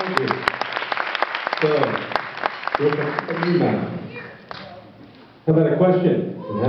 Thank you. So, we'll come to you now. How about a question?